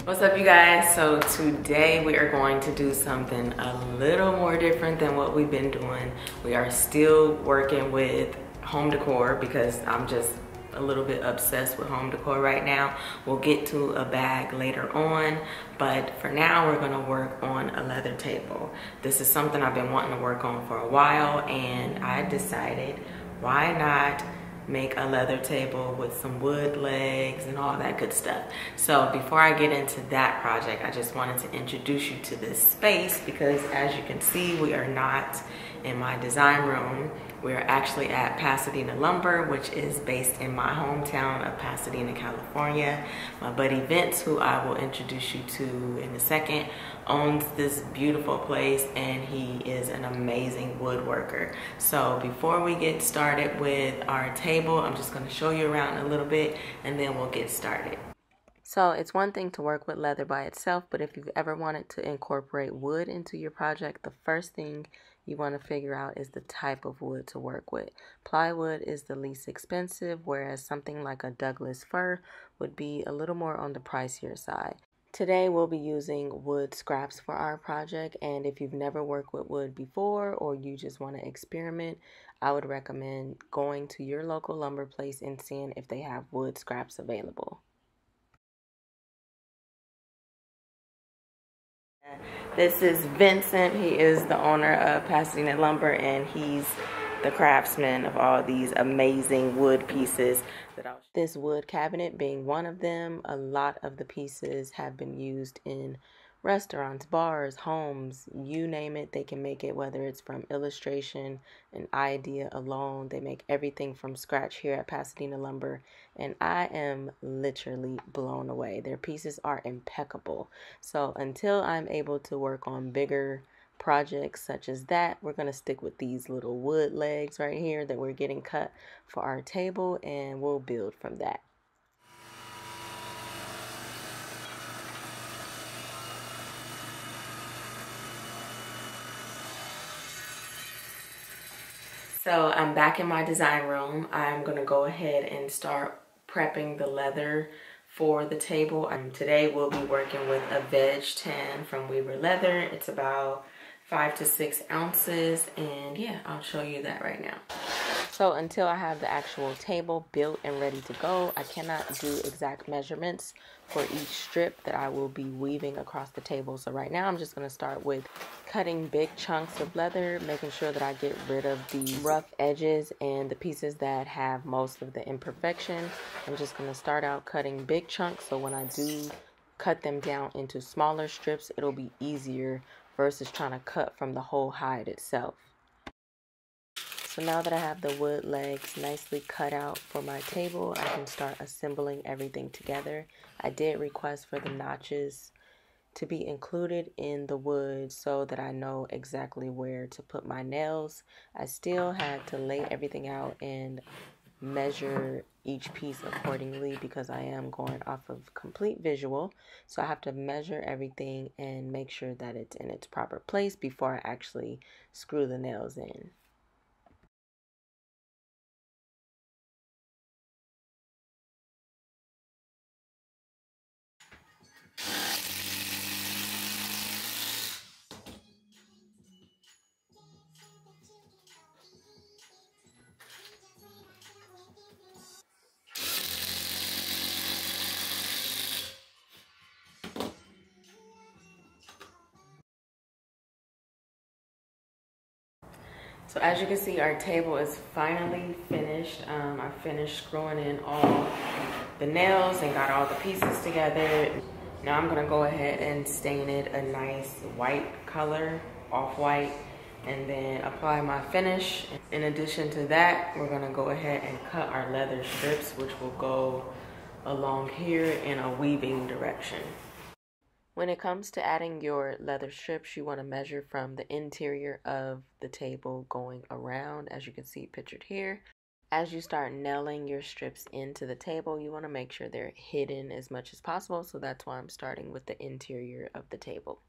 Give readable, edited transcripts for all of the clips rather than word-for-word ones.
What's up, you guys? So today we are going to do something a little more different than what we've been doing. We are still working with home decor because I'm just a little bit obsessed with home decor right now. We'll get to a bag later on, but for now we're gonna work on a leather table. This is something I've been wanting to work on for a while, and I decided why not make a leather table with some wood legs and all that good stuff. So before I get into that project, I just wanted to introduce you to this space because, as you can see, we are not in my design room. We're actually at Pasadena Lumber, which is based in my hometown of Pasadena, California. My buddy Vince, who I will introduce you to in a second, owns this beautiful place, and he is an amazing woodworker. So before we get started with our table, I'm just gonna show you around a little bit and then we'll get started. So it's one thing to work with leather by itself, but if you've ever wanted to incorporate wood into your project, the first thing you want to figure out is the type of wood to work with. Plywood is the least expensive, whereas something like a Douglas fir would be a little more on the pricier side. Today we'll be using wood scraps for our project, and if you've never worked with wood before or you just want to experiment, I would recommend going to your local lumber place and seeing if they have wood scraps available. This is Vincent. He is the owner of Pasadena Lumber, and he's the craftsman of all these amazing wood pieces. This wood cabinet being one of them. A lot of the pieces have been used in restaurants, bars, homes, you name it, they can make it, whether it's from illustration, an idea alone. They make everything from scratch here at Pasadena Lumber, and I am literally blown away. Their pieces are impeccable. So until I'm able to work on bigger projects such as that, we're going to stick with these little wood legs right here that we're getting cut for our table, and we'll build from that. So I'm back in my design room. I'm gonna go ahead and start prepping the leather for the table. Today we'll be working with a veg tan from Weaver Leather. It's about 5 to 6 ounces, and yeah, I'll show you that right now. So until I have the actual table built and ready to go, I cannot do exact measurements for each strip that I will be weaving across the table. So right now I'm just going to start with cutting big chunks of leather, making sure that I get rid of the rough edges and the pieces that have most of the imperfection. I'm just going to start out cutting big chunks, so when I do cut them down into smaller strips, it'll be easier versus trying to cut from the whole hide itself. So now that I have the wood legs nicely cut out for my table, I can start assembling everything together. I did request for the notches to be included in the wood so that I know exactly where to put my nails. I still had to lay everything out and measure each piece accordingly because I am going off of complete visual, so I have to measure everything and make sure that it's in its proper place before I actually screw the nails in. So as you can see, our table is finally finished. I finished screwing in all the nails and got all the pieces together. Now I'm gonna go ahead and stain it a nice white color, off-white, and then apply my finish. In addition to that, we're gonna go ahead and cut our leather strips, which will go along here in a weaving direction. When it comes to adding your leather strips, you want to measure from the interior of the table going around, as you can see pictured here. As you start nailing your strips into the table, you want to make sure they're hidden as much as possible, so that's why I'm starting with the interior of the table.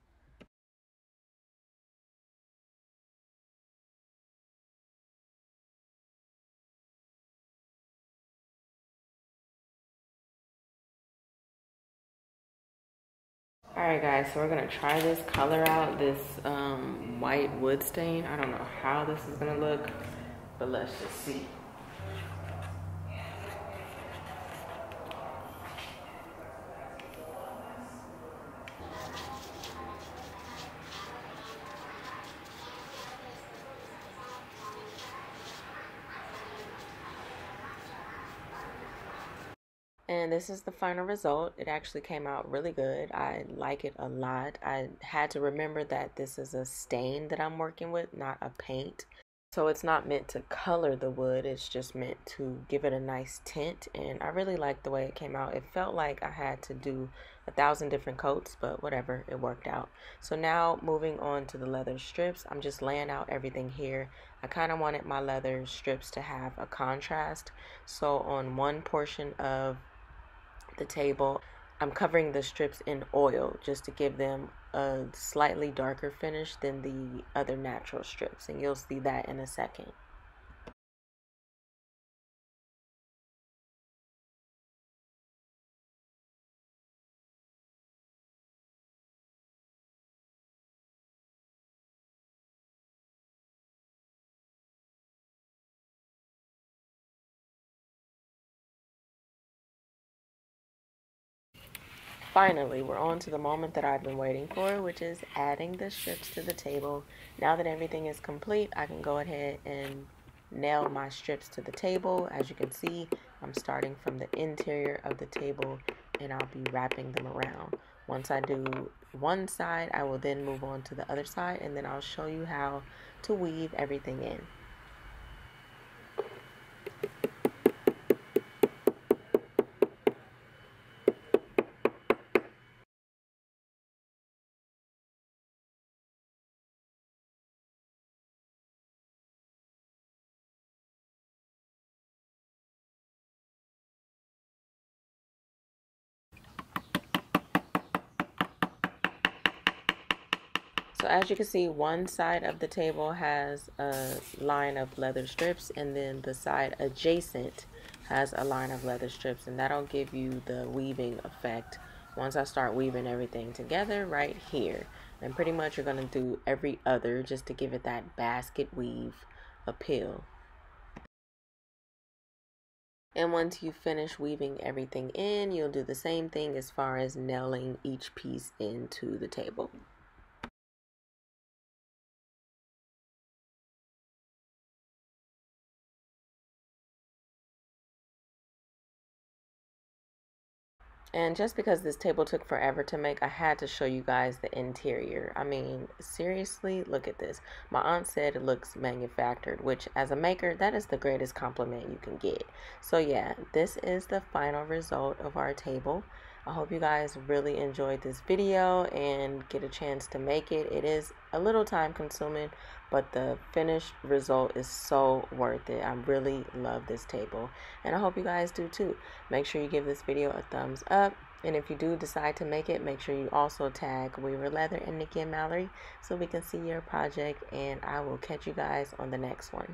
All right guys, so we're gonna try this color out, this white wood stain. I don't know how this is gonna look, but let's just see. And this is the final result. It actually came out really good. I like it a lot. I had to remember that this is a stain that I'm working with, not a paint. So it's not meant to color the wood. It's just meant to give it a nice tint. And I really liked the way it came out. It felt like I had to do 1,000 different coats, but whatever, it worked out. So now moving on to the leather strips, I'm just laying out everything here. I kind of wanted my leather strips to have a contrast. So on one portion of the table, I'm covering the strips in oil just to give them a slightly darker finish than the other natural strips, and you'll see that in a second. Finally, we're on to the moment that I've been waiting for, which is adding the strips to the table. Now that everything is complete, I can go ahead and nail my strips to the table. As you can see, I'm starting from the interior of the table and I'll be wrapping them around. Once I do one side, I will then move on to the other side, and then I'll show you how to weave everything in. So as you can see, one side of the table has a line of leather strips, and then the side adjacent has a line of leather strips, and that'll give you the weaving effect once I start weaving everything together right here. And pretty much you're going to do every other just to give it that basket weave appeal. And once you finish weaving everything in, you'll do the same thing as far as nailing each piece into the table. And just because this table took forever to make, I had to show you guys the interior. I mean, seriously, look at this. My aunt said it looks manufactured, which as a maker, that is the greatest compliment you can get. So yeah, this is the final result of our table. I hope you guys really enjoyed this video and get a chance to make it. It is a little time consuming, but the finished result is so worth it. I really love this table, and I hope you guys do too. Make sure you give this video a thumbs up, and if you do decide to make it, make sure you also tag Weaver Leather and Nikki and Mallory so we can see your project, and I will catch you guys on the next one.